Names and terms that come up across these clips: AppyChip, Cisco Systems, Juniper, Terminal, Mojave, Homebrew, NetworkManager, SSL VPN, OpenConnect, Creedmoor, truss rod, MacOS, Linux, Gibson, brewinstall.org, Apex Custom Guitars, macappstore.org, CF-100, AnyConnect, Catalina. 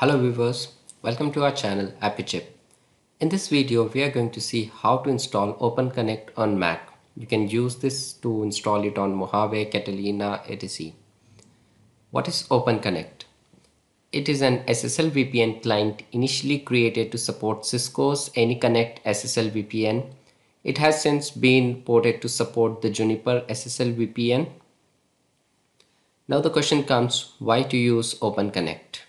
Hello viewers, welcome to our channel AppyChip. In this video we are going to see how to install OpenConnect on Mac. You can use this to install it on Mojave, Catalina, etc. What is OpenConnect? It is an SSL VPN client initially created to support Cisco's AnyConnect SSL VPN. It has since been ported to support the Juniper SSL VPN. Now the question comes, why to use OpenConnect?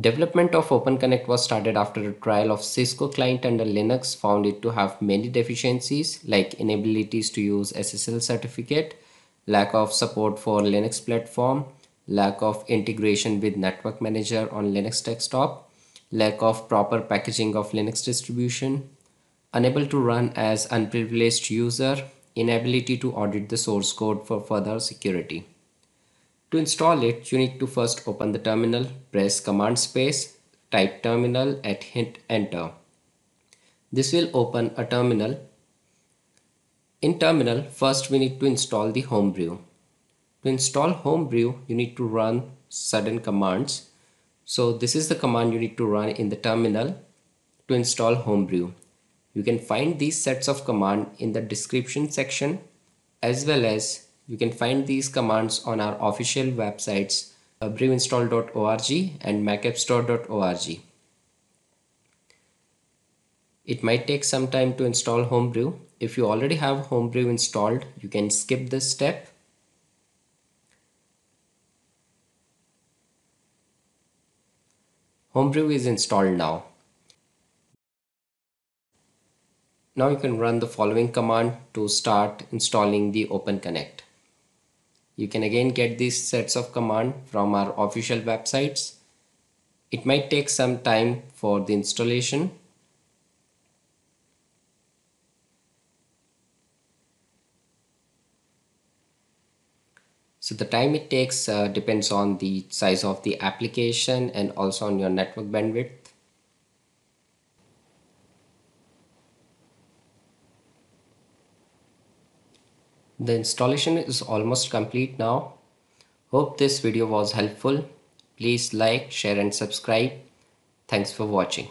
Development of OpenConnect was started after a trial of Cisco client under Linux found it to have many deficiencies like inabilities to use SSL certificate, lack of support for Linux platform, lack of integration with NetworkManager on Linux desktop, lack of proper packaging of Linux distribution, unable to run as unprivileged user, inability to audit the source code for further security. To install it, you need to first open the terminal, press command space, type terminal and hit enter. This will open a terminal. In terminal, first we need to install the Homebrew. To install Homebrew, you need to run certain commands. So this is the command you need to run in the terminal to install Homebrew. You can find these sets of command in the description section, as well as you can find these commands on our official websites brewinstall.org and macappstore.org. It might take some time to install Homebrew. If you already have Homebrew installed, you can skip this step. Homebrew is installed now. Now you can run the following command to start installing the OpenConnect. You can again get these sets of command from our official websites. It might take some time for the installation. So the time it takes depends on the size of the application and also on your network bandwidth. The installation is almost complete now. Hope this video was helpful. Please like, share and subscribe. Thanks for watching.